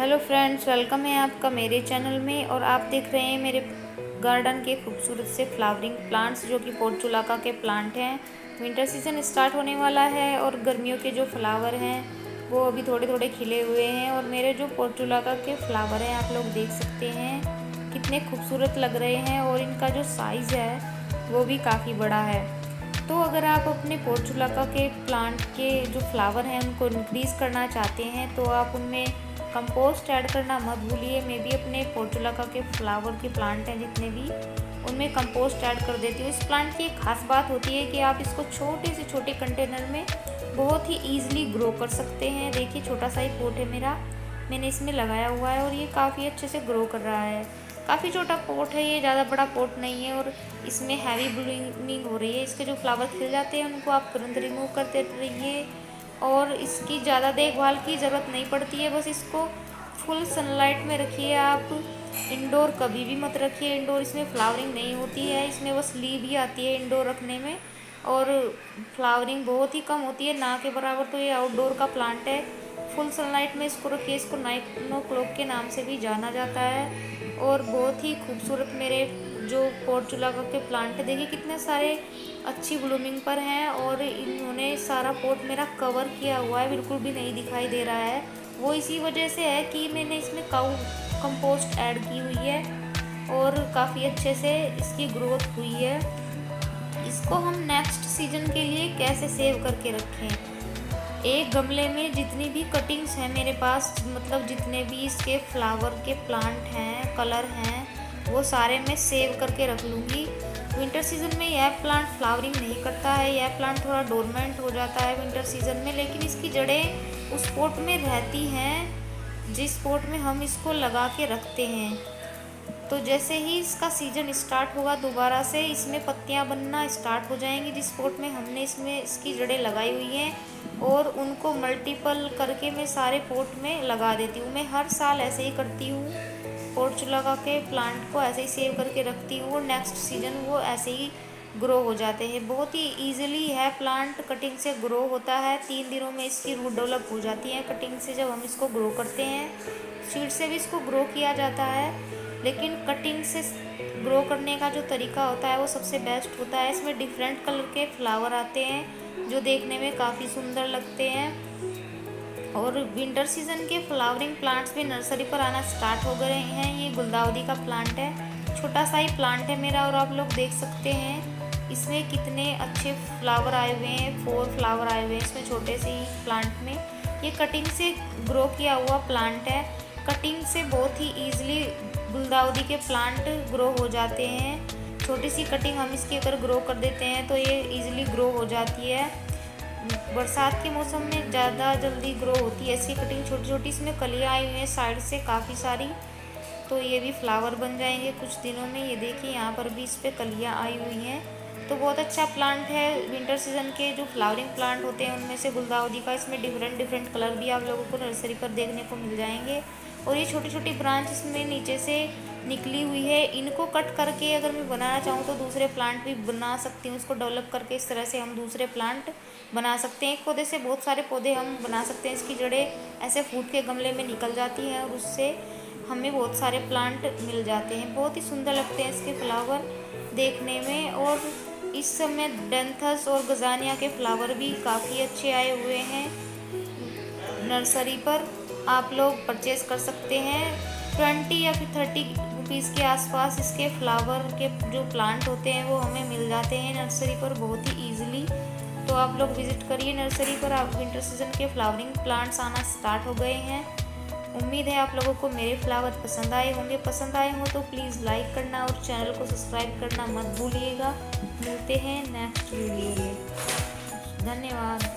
Hello friends, welcome है आपका मेरे चैनल में। और आप देख रहे हैं मेरे गार्डन के खूबसूरत से फ्लावरिंग प्लांट्स जो कि पोर्टुलाका के प्लांट हैं। विंटर सीजन स्टार्ट होने वाला है और गर्मियों के जो फ्लावर हैं वो अभी थोड़े थोड़े खिले हुए हैं। और मेरे जो पोर्टुलाका के फ्लावर हैं आप लोग देख सकते हैं कितने खूबसूरत लग रहे हैं और इनका जो साइज़ है वो भी काफ़ी बड़ा है। तो अगर आप अपने पोर्टुलाका के प्लांट के जो फ्लावर हैं उनको इंक्रीज़ करना चाहते हैं तो आप उनमें कंपोस्ट ऐड करना मत भूलिए। मैं भी अपने पोर्टुलाका के फ्लावर के प्लांट हैं जितने भी उनमें कंपोस्ट ऐड कर देती हूँ। इस प्लांट की एक खास बात होती है कि आप इसको छोटे से छोटे कंटेनर में बहुत ही ईजिली ग्रो कर सकते हैं। देखिए छोटा सा ही पॉट है मेरा, मैंने इसमें लगाया हुआ है और ये काफ़ी अच्छे से ग्रो कर रहा है। काफ़ी छोटा पॉट है ये, ज़्यादा बड़ा पॉट नहीं है। और इसमें हैवी ब्लूमिंग हो रही है, इसके जो फ्लावर खिल जाते हैं उनको आप तुरंत रिमूव करते रहिए और इसकी ज़्यादा देखभाल की ज़रूरत नहीं पड़ती है। बस इसको फुल सनलाइट में रखिए, आप इंडोर कभी भी मत रखिए। इंडोर इसमें फ्लावरिंग नहीं होती है, इसमें बस लीव ही आती है इंडोर रखने में और फ्लावरिंग बहुत ही कम होती है, ना के बराबर। तो ये आउटडोर का प्लांट है, फुल सनलाइट में इसको रखिए। इसको 9 o'clock के नाम से भी जाना जाता है और बहुत ही खूबसूरत मेरे जो पोर्टुलाका के प्लांट है। देखिए कितने सारे अच्छी ब्लूमिंग पर हैं और इन्होंने सारा पॉट मेरा कवर किया हुआ है, बिल्कुल भी नहीं दिखाई दे रहा है। वो इसी वजह से है कि मैंने इसमें काऊ कंपोस्ट ऐड की हुई है और काफ़ी अच्छे से इसकी ग्रोथ हुई है। इसको हम नेक्स्ट सीजन के लिए कैसे सेव करके रखें? एक गमले में जितनी भी कटिंग्स हैं मेरे पास, मतलब जितने भी इसके फ्लावर के प्लांट हैं, कलर हैं, वो सारे मैं सेव करके रख लूँगी। विंटर सीज़न में यह प्लांट फ्लावरिंग नहीं करता है, यह प्लांट थोड़ा डोरमेंट हो जाता है विंटर सीज़न में, लेकिन इसकी जड़ें उस पॉट में रहती हैं जिस पॉट में हम इसको लगा के रखते हैं। तो जैसे ही इसका सीज़न स्टार्ट होगा दोबारा से इसमें पत्तियां बनना स्टार्ट हो जाएंगी जिस पॉट में हमने इसमें इसकी जड़ें लगाई हुई हैं, और उनको मल्टीपल करके मैं सारे पॉट में लगा देती हूँ। मैं हर साल ऐसे ही करती हूँ, पोर्टुलाका के प्लांट को ऐसे ही सेव करके रखती हूँ और नेक्स्ट सीजन वो ऐसे ही ग्रो हो जाते हैं। बहुत ही ईजिली है प्लांट, कटिंग से ग्रो होता है। 3 दिनों में इसकी रूट डेवलप हो जाती है कटिंग से, जब हम इसको ग्रो करते हैं। सीड से भी इसको ग्रो किया जाता है लेकिन कटिंग से ग्रो करने का जो तरीका होता है वो सबसे बेस्ट होता है। इसमें डिफरेंट कलर के फ्लावर आते हैं जो देखने में काफ़ी सुंदर लगते हैं। और विंटर सीज़न के फ्लावरिंग प्लांट्स भी नर्सरी पर आना स्टार्ट हो गए हैं। ये गुलदाउदी का प्लांट है, छोटा सा ही प्लांट है मेरा और आप लोग देख सकते हैं इसमें कितने अच्छे फ्लावर आए हुए हैं। 4 फ्लावर आए हुए हैं इसमें छोटे से ही प्लांट में। ये कटिंग से ग्रो किया हुआ प्लांट है, कटिंग से बहुत ही ईजिली गुलदाउदी के प्लांट ग्रो हो जाते हैं। छोटी सी कटिंग हम इसकी अगर ग्रो कर देते हैं तो ये ईजिली ग्रो हो जाती है। बरसात के मौसम में ज़्यादा जल्दी ग्रो होती है इसकी कटिंग। छोटी छोटी इसमें कलियाँ आई हुई हैं साइड से काफ़ी सारी, तो ये भी फ्लावर बन जाएंगे कुछ दिनों में। ये देखिए यहाँ पर भी इस पर कलियाँ आई हुई हैं, तो बहुत अच्छा प्लांट है। विंटर सीजन के जो फ्लावरिंग प्लांट होते हैं उनमें से गुलदाउदी का, इसमें डिफरेंट कलर भी आप लोगों को नर्सरी पर देखने को मिल जाएंगे। और ये छोटी छोटी ब्रांच इसमें नीचे से निकली हुई है, इनको कट करके अगर मैं बनाना चाहूँ तो दूसरे प्लांट भी बना सकती हूँ। इसको डेवलप करके इस तरह से हम दूसरे प्लांट बना सकते हैं। एक पौधे से बहुत सारे पौधे हम बना सकते हैं। इसकी जड़ें ऐसे फूट के गमले में निकल जाती हैं और उससे हमें बहुत सारे प्लांट मिल जाते हैं। बहुत ही सुंदर लगते हैं इसके फ्लावर देखने में। और इस समय डेंथस और गजानिया के फ्लावर भी काफ़ी अच्छे आए हुए हैं नर्सरी पर, आप लोग परचेज़ कर सकते हैं। 20 या फिर 30 रुपीज़ के आसपास इसके फ्लावर के जो प्लांट होते हैं वो हमें मिल जाते हैं नर्सरी पर बहुत ही ईजिली। तो आप लोग विज़िट करिए नर्सरी पर, आप विंटर सीजन के फ्लावरिंग प्लांट्स आना स्टार्ट हो गए हैं। उम्मीद है आप लोगों को मेरे फ्लावर पसंद आए होंगे। पसंद आए हों तो प्लीज़ लाइक करना और चैनल को सब्सक्राइब करना मत भूलिएगा। मिलते हैं नेक्स्ट वीडियो में, धन्यवाद।